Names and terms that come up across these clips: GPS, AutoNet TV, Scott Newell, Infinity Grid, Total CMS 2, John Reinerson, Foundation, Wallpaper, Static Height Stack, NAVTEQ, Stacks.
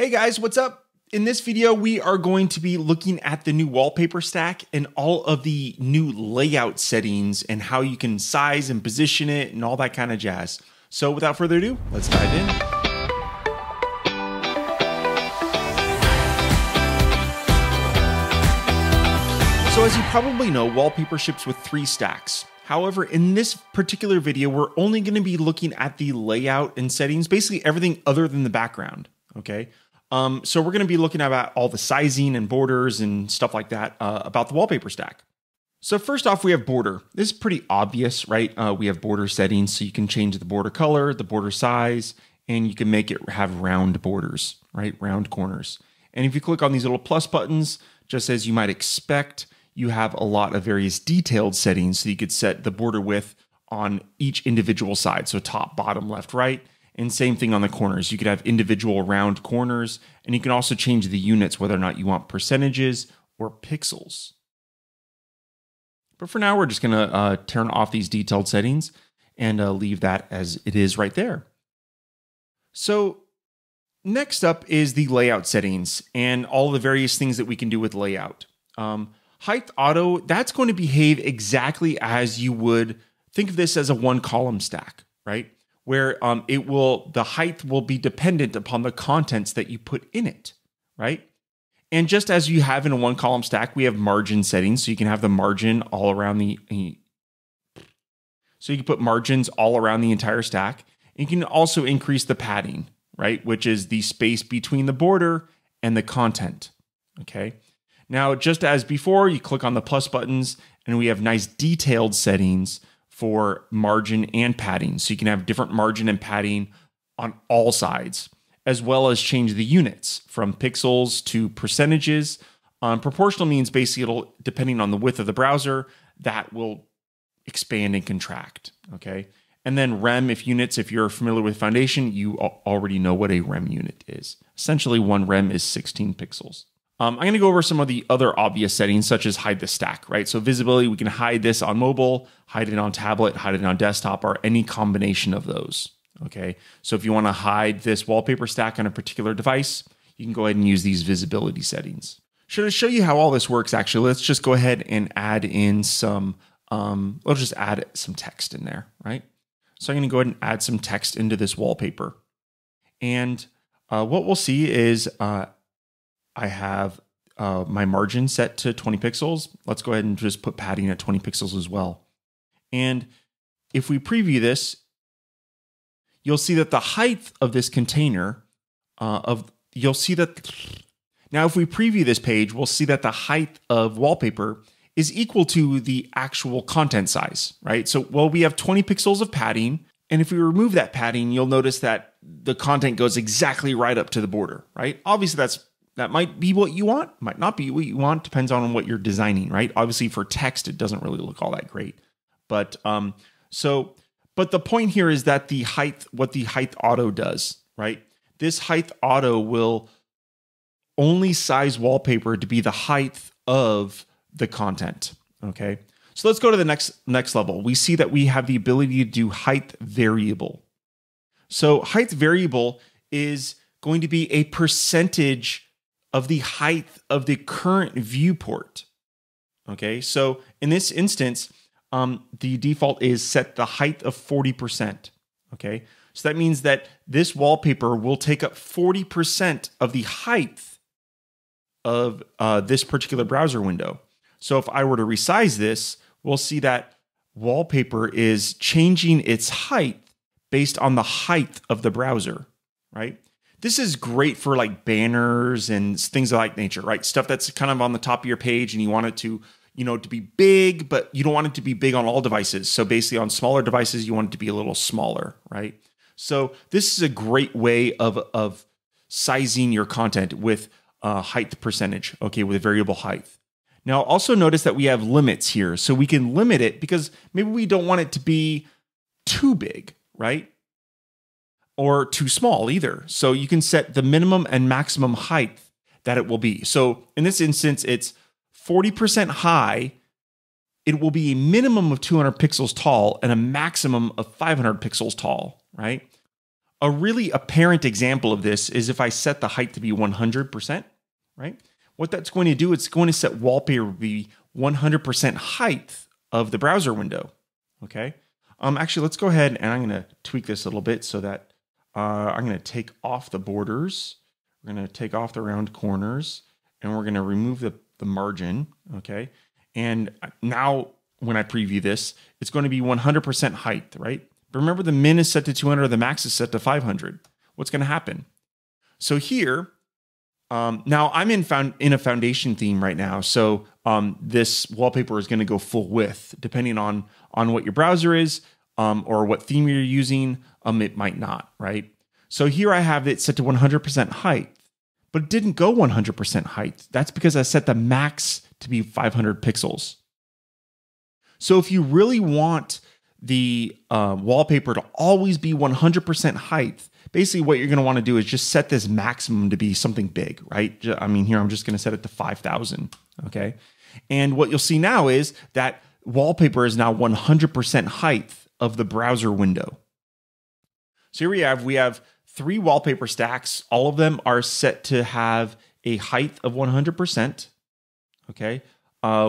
Hey guys, what's up? In this video, we are going to be looking at the new wallpaper stack and all of the new layout settings and how you can size and position it and all that kind of jazz. So without further ado, let's dive in. So as you probably know, wallpaper ships with 3 stacks. However, in this particular video, we're only going to be looking at the layout and settings, basically everything other than the background, okay? So we're going to be looking about all the sizing and borders and stuff like that about the wallpaper stack. So first off, we have border. This is pretty obvious, right? We have border settings, so you can change the border color, the border size, and you can make it have round borders, right? Round corners. And if you click on these little plus buttons, just as you might expect, you have a lot of various detailed settings. So you could set the border width on each individual side. So top, bottom, left, right. And same thing on the corners. You could have individual round corners, and you can also change the units, whether or not you want percentages or pixels. But for now, we're just gonna turn off these detailed settings and leave that as it is right there. So next up is the layout settings and all the various things that we can do with layout. Height auto, that's going to behave exactly as you would think of this as a 1-column stack, right? Where the height will be dependent upon the contents that you put in it, right? And just as you have in a 1-column stack, we have margin settings. So you can have the margin all around so you can put margins all around the entire stack. And you can also increase the padding, right? Which is the space between the border and the content, okay? Now, just as before, you click on the plus buttons and we have nice detailed settings for margin and padding. So you can have different margin and padding on all sides, as well as change the units from pixels to percentages. Proportional means basically it'll, depending on the width of the browser, that will expand and contract, okay? And then rem, if units, if you're familiar with Foundation, you already know what a rem unit is. Essentially, one rem is 16 pixels. I'm gonna go over some of the other obvious settings, such as hide the stack, right? So visibility, we can hide this on mobile, hide it on tablet, hide it on desktop, or any combination of those, okay? So if you wanna hide this wallpaper stack on a particular device, you can go ahead and use these visibility settings. So to show you how all this works, actually, let's just go ahead and add in some, let's just add some text in there, right? So I'm gonna go ahead and add some text into this wallpaper. And what we'll see is, I have my margin set to 20 pixels. Let's go ahead and just put padding at 20 pixels as well. And if we preview this, you'll see that the height of this container you'll see that, now if we preview this page, we'll see that the height of wallpaper is equal to the actual content size, right? So, well, we have 20 pixels of padding. And if we remove that padding, you'll notice that the content goes exactly right up to the border, right? Obviously that might be what you want, might not be what you want, depends on what you're designing, right? Obviously for text, it doesn't really look all that great. But but the point here is that the height, what the height auto does, right? This height auto will only size wallpaper to be the height of the content, okay? So let's go to the next level. We see that we have the ability to do height variable. So height variable is going to be a percentage of the height of the current viewport, okay? So in this instance, the default is set the height of 40%, okay? So that means that this wallpaper will take up 40% of the height of this particular browser window. So if I were to resize this, we'll see that wallpaper is changing its height based on the height of the browser, right? This is great for like banners and things of that nature, right? Stuff that's kind of on the top of your page and you want it to, you know, to be big, but you don't want it to be big on all devices. So basically on smaller devices, you want it to be a little smaller, right? So this is a great way of sizing your content with height percentage, okay, with a variable height. Now also notice that we have limits here. So we can limit it because maybe we don't want it to be too big, right? Or too small either. So you can set the minimum and maximum height that it will be. So in this instance, it's 40% high. It will be a minimum of 200 pixels tall and a maximum of 500 pixels tall, right? A really apparent example of this is if I set the height to be 100%, right? What that's going to do, it's going to set wallpaper to be 100% height of the browser window, okay? Actually, let's go ahead and I'm going to tweak this a little bit so that I'm going to take off the borders. We're going to take off the round corners and we're going to remove the margin, okay? And now when I preview this, it's going to be 100% height, right? But remember the min is set to 200, the max is set to 500. What's going to happen? So here, now I'm in a foundation theme right now. So this wallpaper is going to go full width, depending on what your browser is or what theme you're using. It might not, right? So here I have it set to 100% height, but it didn't go 100% height. That's because I set the max to be 500 pixels. So if you really want the wallpaper to always be 100% height, basically what you're going to want to do is just set this maximum to be something big, right? I mean, here I'm just going to set it to 5,000, okay? And what you'll see now is that wallpaper is now 100% height of the browser window. So here we have three wallpaper stacks. All of them are set to have a height of 100%, okay?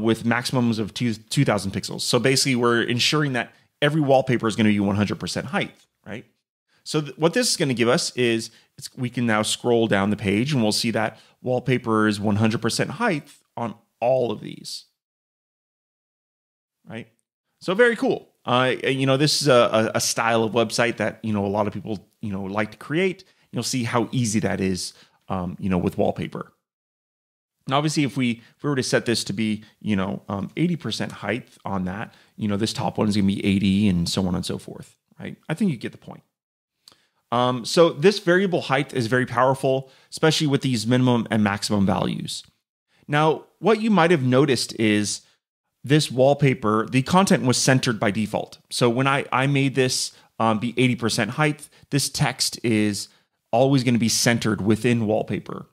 With maximums of 2,000 pixels. So basically we're ensuring that every wallpaper is going to be 100% height, right? So what this is going to give us is we can now scroll down the page and we'll see that wallpaper is 100% height on all of these, right? So very cool. You know, this is a style of website that, you know, a lot of people, you know, like to create. You'll see how easy that is, you know, with wallpaper. Now, obviously, if we were to set this to be, you know, 80% height on that, you know, this top one is going to be 80 and so on and so forth, right? I think you get the point. So this variable height is very powerful, especially with these minimum and maximum values. Now, what you might have noticed is this wallpaper, the content was centered by default. So when I made this be 80% height, this text is always going to be centered within wallpaper.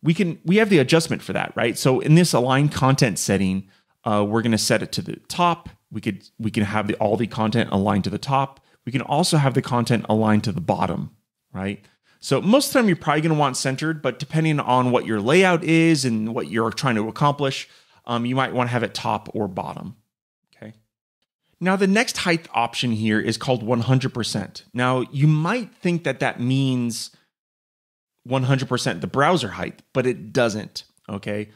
We have the adjustment for that, right? So in this align content setting, we're going to set it to the top. We can have all the content aligned to the top. We can also have the content aligned to the bottom, right? So most of the time you're probably going to want centered, but depending on what your layout is and what you're trying to accomplish, you might want to have it top or bottom, okay? Now the next height option here is called 100%. Now you might think that that means 100% the browser height, but it doesn't, okay?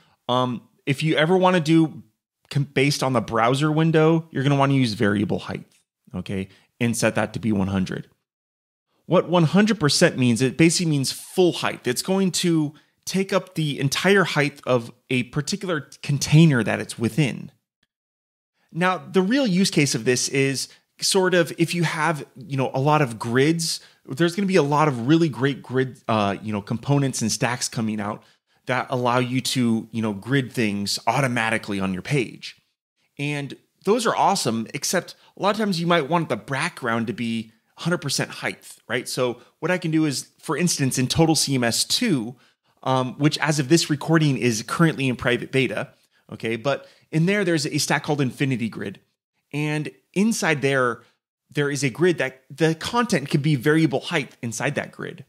If you ever want to do based on the browser window, you're going to want to use variable height, okay? And set that to be 100. What 100% means, it basically means full height. It's going to take up the entire height of a particular container that it's within. Now, the real use case of this is sort of if you have, you know, a lot of grids, there's going to be a lot of really great grid, you know, components and stacks coming out that allow you to, you know, grid things automatically on your page. And those are awesome, except a lot of times you might want the background to be 100% height, right? So what I can do is, for instance, in Total CMS 2, which as of this recording is currently in private beta, okay? But in there's a stack called Infinity Grid. And inside there is a grid that the content could be variable height inside that grid.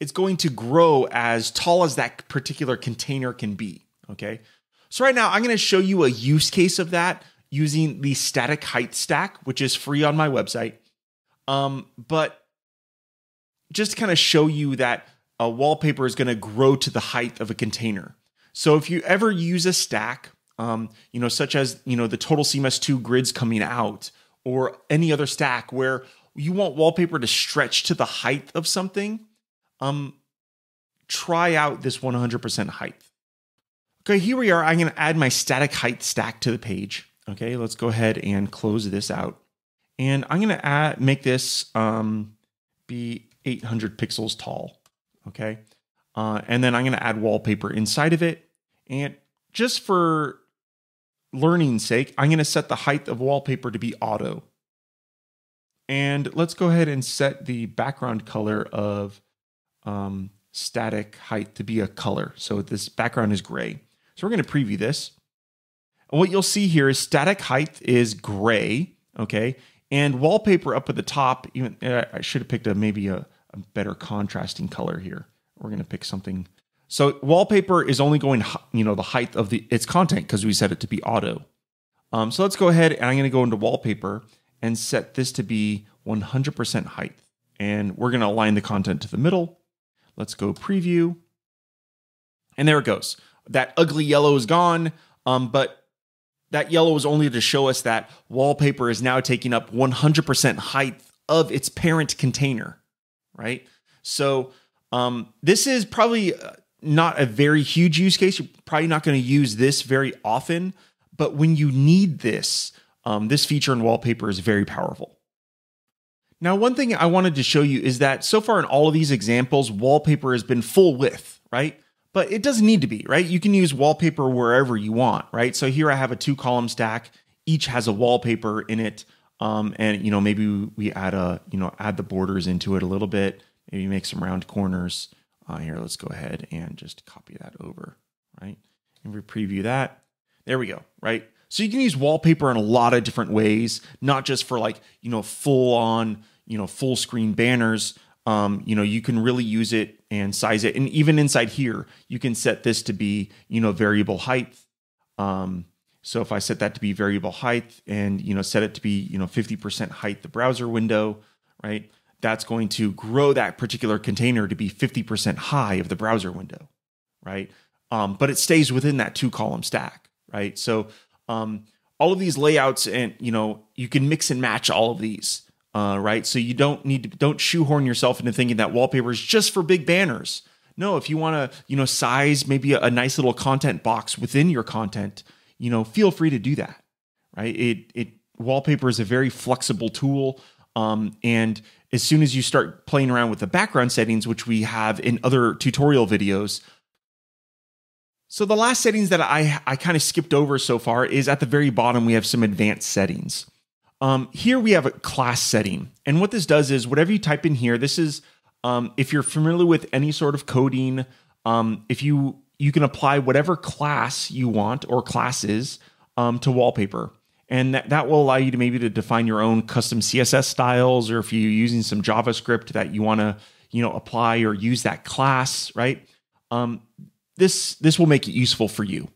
It's going to grow as tall as that particular container can be, okay? So right now I'm going to show you a use case of that using the Static Height Stack, which is free on my website. But just to kind of show you that a wallpaper is going to grow to the height of a container. So if you ever use a stack, you know, such as, you know, the Total CMS 2 grids coming out or any other stack where you want wallpaper to stretch to the height of something, try out this 100% height. Okay, here we are. I'm going to add my static height stack to the page. Okay, let's go ahead and close this out. And I'm going to make this be 800 pixels tall. Okay, and then I'm going to add wallpaper inside of it. And just for learning's sake, I'm going to set the height of wallpaper to be auto. And let's go ahead and set the background color of static height to be a color. So this background is gray. So we're going to preview this. And what you'll see here is static height is gray, okay? And wallpaper up at the top, even I should have picked maybe a a better contrasting color here. We're going to pick something. So wallpaper is only going, you know, the height of its content because we set it to be auto. So let's go ahead and I'm going to go into wallpaper and set this to be 100% height. And we're going to align the content to the middle. Let's go preview. And there it goes. That ugly yellow is gone, but that yellow is only to show us that wallpaper is now taking up 100% height of its parent container, right? So this is probably not a very huge use case. You're probably not going to use this very often, but when you need this, this feature in wallpaper is very powerful. Now, one thing I wanted to show you is that so far in all of these examples, wallpaper has been full width, right? But it doesn't need to be, right? You can use wallpaper wherever you want, right? So here I have a 2-column stack. Each has a wallpaper in it. And, you know, maybe we add a, you know, add the borders into it a little bit. Maybe make some round corners. Here, let's go ahead and just copy that over, right? And we preview that. There we go, right? So you can use wallpaper in a lot of different ways, not just for like, you know, full on, you know, full screen banners. You know, you can really use it and size it. And even inside here, you can set this to be, you know, variable height. So if I set that to be variable height and, you know, set it to be, you know, 50% height, the browser window, right? That's going to grow that particular container to be 50% high of the browser window, right? But it stays within that 2-column stack, right? So all of these layouts and, you know, you can mix and match all of these. Right. So you don't need to, don't shoehorn yourself into thinking that wallpaper is just for big banners. No, if you want to, you know, size maybe a nice little content box within your content, you know, feel free to do that. Right. Wallpaper is a very flexible tool. And as soon as you start playing around with the background settings, which we have in other tutorial videos. So the last settings that I kind of skipped over so far is at the very bottom, we have some advanced settings. Here we have a class setting, and what this does is whatever you type in here, this is, if you're familiar with any sort of coding, if you can apply whatever class you want or classes to wallpaper, and that will allow you to maybe to define your own custom CSS styles, or if you're using some JavaScript that you want to, you know, apply or use that class, right? This will make it useful for you.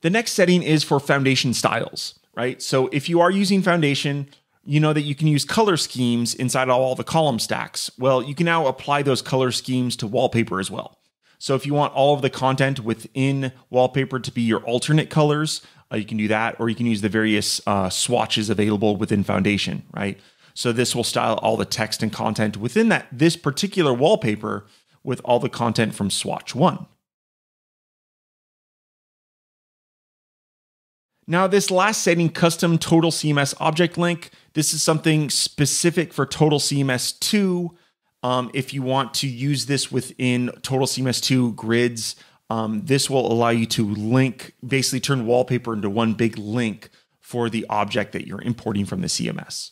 The next setting is for foundation styles. Right? So if you are using Foundation, you know that you can use color schemes inside all the column stacks. Well, you can now apply those color schemes to wallpaper as well. So if you want all of the content within wallpaper to be your alternate colors, you can do that, or you can use the various swatches available within Foundation, right? So this will style all the text and content within this particular wallpaper with all the content from swatch 1. Now this last setting, custom Total CMS object link, this is something specific for Total CMS 2. If you want to use this within Total CMS 2 grids, this will allow you to link, basically turn wallpaper into one big link for the object that you're importing from the CMS.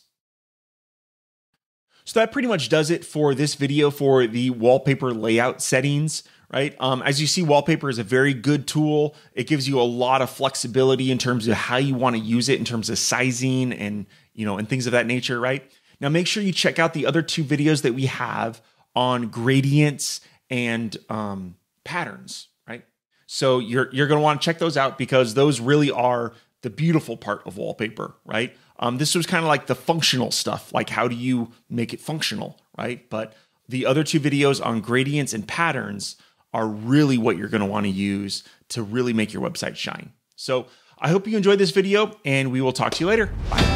So that pretty much does it for this video for the wallpaper layout settings. Right? As you see, wallpaper is a very good tool. It gives you a lot of flexibility in terms of how you want to use it in terms of sizing and, you know, and things of that nature, right? Now, make sure you check out the other 2 videos that we have on gradients and patterns, right? So you're going to want to check those out because those really are the beautiful part of wallpaper, right? This was kind of like the functional stuff, like how do you make it functional, right? But the other 2 videos on gradients and patterns are really what you're gonna wanna use to really make your website shine. So I hope you enjoyed this video and we will talk to you later. Bye.